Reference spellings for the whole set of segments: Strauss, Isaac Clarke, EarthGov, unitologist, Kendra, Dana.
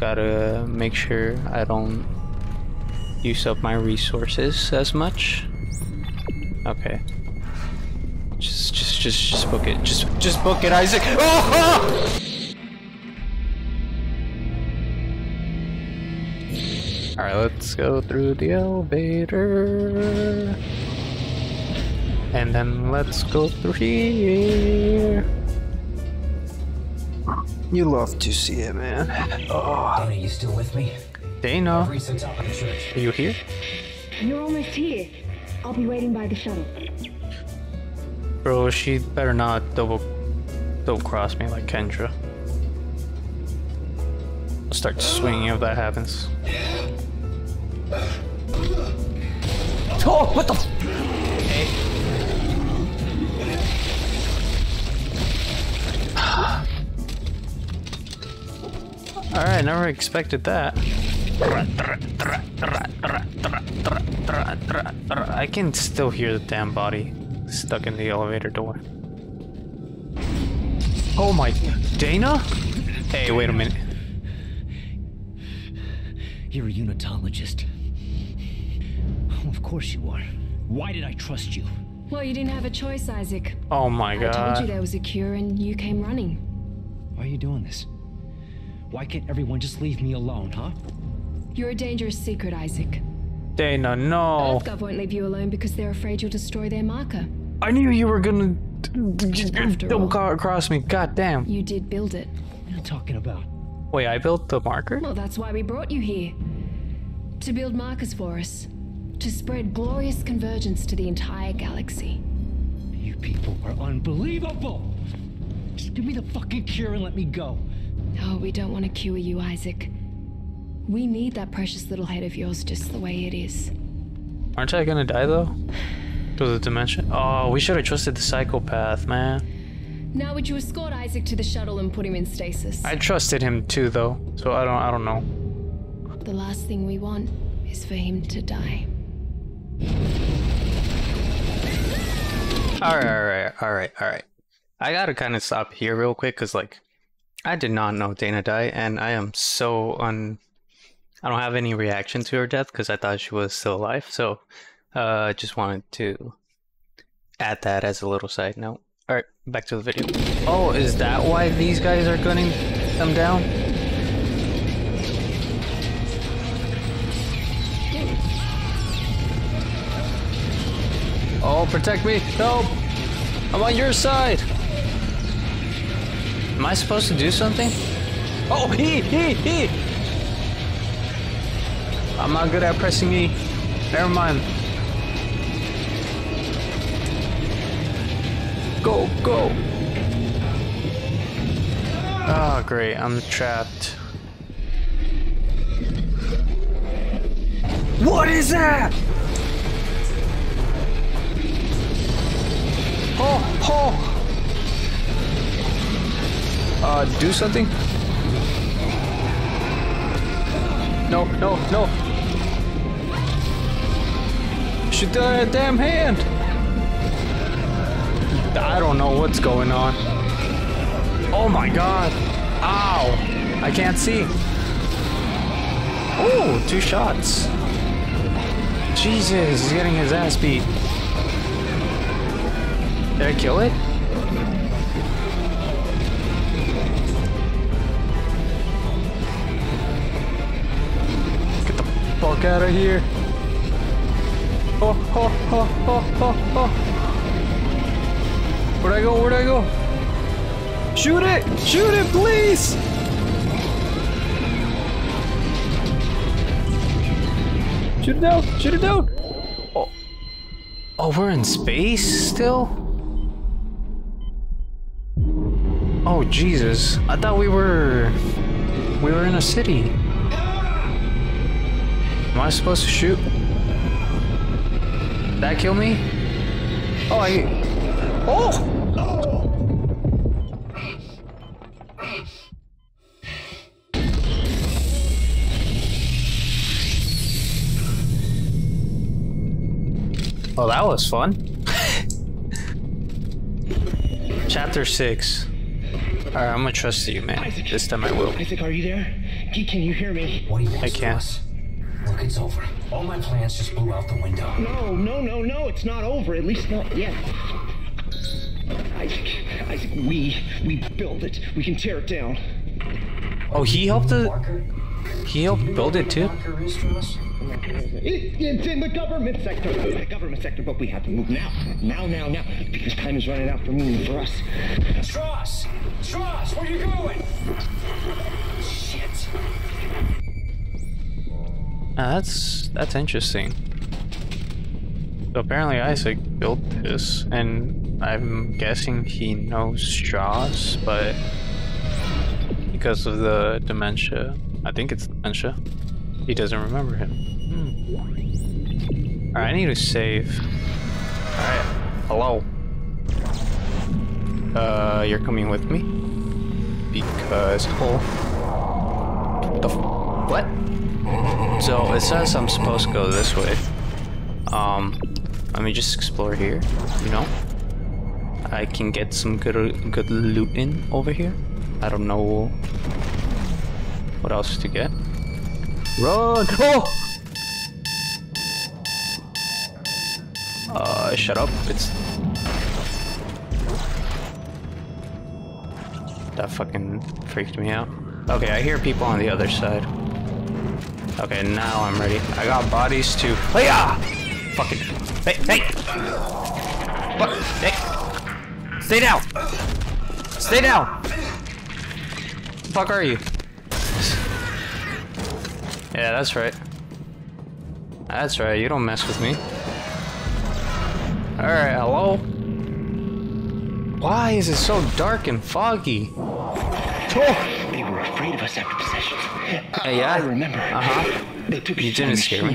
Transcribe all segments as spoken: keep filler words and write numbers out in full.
gotta make sure I don't use up my resources as much. Okay. Just, just, just, just book it. Just, just book it, Isaac. Oh! All right, let's go through the elevator. And then let's go through here. You love to see it, man. Oh. Dana, you still with me? Dana, are you here? You're almost here. I'll be waiting by the shuttle. Bro, she better not double, double cross me like Kendra. I'll start swinging if that happens. Oh, what the? Hey. Alright, never expected that. I can still hear the damn body stuck in the elevator door. Oh my... Dana? Hey, wait a minute. You're a unitologist. Oh, of course you are. Why did I trust you? Well, you didn't have a choice, Isaac. Oh my god. I told you there was a cure and you came running. Why are you doing this? Why can't everyone just leave me alone, huh? You're a dangerous secret, Isaac. Dana, no. EarthGov won't leave you alone because they're afraid you'll destroy their marker. I knew you were gonna double cross me. God damn. You did build it. What are you talking about? Wait, I built the marker? Well, that's why we brought you here. To build markers for us. To spread glorious convergence to the entire galaxy. You people are unbelievable! Just give me the fucking cure and let me go. No, we don't want to cure you, Isaac. We need that precious little head of yours just the way it is. Aren't I gonna die, though? Because of the dementia? Oh, we should have trusted the psychopath, man. Now would you escort Isaac to the shuttle and put him in stasis? I trusted him, too, though. So I don't, I don't know. The last thing we want is for him to die. Alright, alright, alright, alright. I gotta kind of stop here real quick, because, like... I did not know Dana died, and I am so un... I don't have any reaction to her death because I thought she was still alive, so I uh, just wanted to add that as a little side note. Alright, back to the video. Oh, is that why these guys are gunning them down? Oh, protect me! Help! I'm on your side! Am I supposed to do something? Oh, he, he, he! I'm not good at pressing E. Never mind. Go, go! Oh, great. I'm trapped. What is that? Oh, oh! Uh, do something? No, no, no! Shoot the damn hand! I don't know what's going on. Oh my god! Ow! I can't see! Oh, two shots! Jesus, he's getting his ass beat. Did I kill it? Fuck out of here. Oh, oh, oh, oh, oh, oh. Where'd I go? Where'd I go? Shoot it! Shoot it, please! Shoot it down! Shoot it down! Oh. Oh, we're in space still? Oh, Jesus. I thought we were... We were in a city. Am I supposed to shoot? Did that kill me? Oh, I... Oh! Oh, that was fun. Chapter six. Alright, I'm gonna trust you, man. Isaac, this time I will. Isaac, are you there? Can you hear me? What do you want? I can. Look, it's over. All my plans just blew out the window. No, no, no, no. It's not over. At least not yet. Isaac, Isaac, we we build it. We can tear it down. Oh, he helped us. He helped build it too. It's in the government sector. The government sector, but we have to move now, now, now, now, because time is running out for me and for us. Strauss, Strauss, where are you going? Shit. Uh, that's that's interesting. So apparently Isaac built this, and I'm guessing he knows Strauss, but because of the dementia, I think it's dementia, he doesn't remember him. Hmm. Alright, I need to save. Alright, hello. Uh, you're coming with me? Because, oh. The f what? So, it says I'm supposed to go this way. Um, let me just explore here, you know? I can get some good, good loot in over here. I don't know what else to get. Run! Oh! Uh, shut up. It's... That fucking freaked me out. Okay, I hear people on the other side. Okay, now I'm ready. I got bodies to... Hey-ya! Fucking... Hey! Hey! Fuck! Hey! Stay down! Stay down! The fuck are you? Yeah, that's right. That's right, you don't mess with me. Alright, hello? Why is it so dark and foggy? Oh. They were afraid of us after possession. Uh, yeah, I remember. Uh-huh. They took you didn't scare me.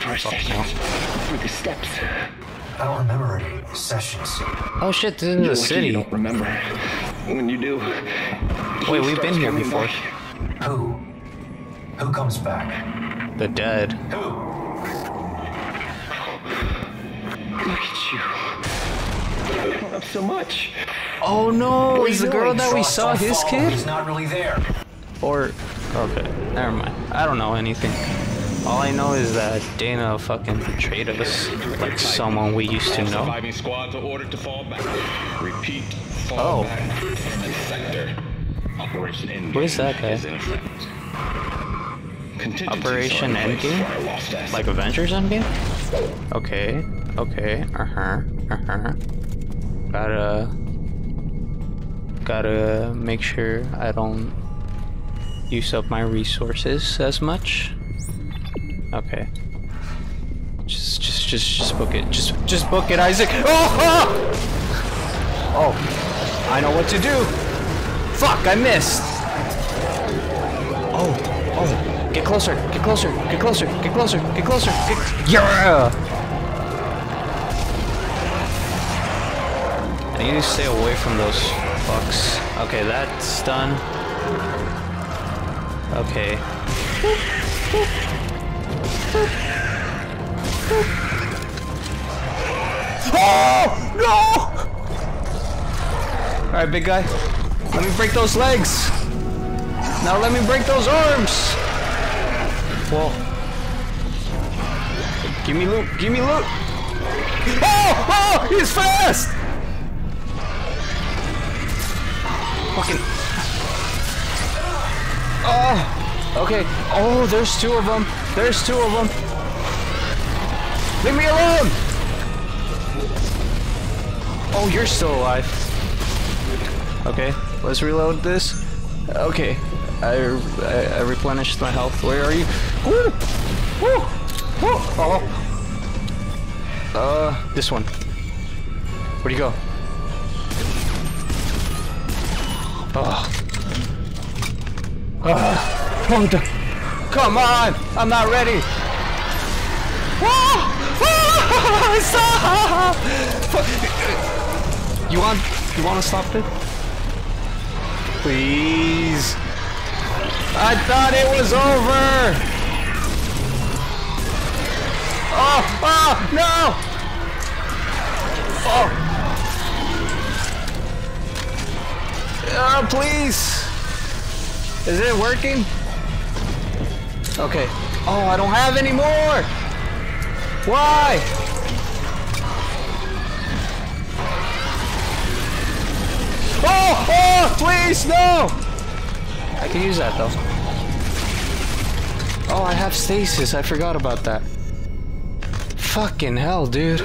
For a session. Through the steps. I don't remember any sessions. Oh shit, this is in the city. You don't remember. When you do... Wait, we've been here before. Back. Who? Who comes back? The dead. Who? Look at you. I've grown up so much. Oh no, is the girl that we saw his kid? He's not really there. Or, okay, never mind. I don't know anything. All I know is that Dana fucking betrayed us, like someone we used to know. Surviving squads are ordered to fall back. Repeat, fall back in the sector. Operation Endgame. Where's that guy? Operation Endgame? Like Avengers Endgame? Okay, okay, uh-huh, uh-huh. Gotta... Gotta make sure I don't use up my resources as much. Okay. Just, just, just, just book it. Just, just book it, Isaac. Oh! Ah! Oh, I know what to do. Fuck, I missed. Oh, oh, get closer, get closer, get closer, get closer, get closer, get... Yeah! I need to stay away from those fucks. Okay, that's done. Okay. Oh! No! Alright, big guy. Let me break those legs. Now let me break those arms. Whoa. Give me loot. Give me loot. Oh! Oh! He's fast! Fucking. Oh! Okay. Oh, there's two of them. There's two of them. Leave me alone! Oh, you're still alive. Okay, let's reload this. Okay, I I, I replenished my health. Where are you? Woo! Woo! Woo! Oh. Uh, this one. Where'd you go? Oh. Oh. Oh the Come on! I'm not ready! Oh, oh, stop. You want you wanna stop it? Please. I thought it was over. Oh, oh no! Oh, oh please! Is it working? Okay. Oh, I don't have any more! Why? Oh! Oh! Please, no! I can use that, though. Oh, I have stasis. I forgot about that. Fucking hell, dude.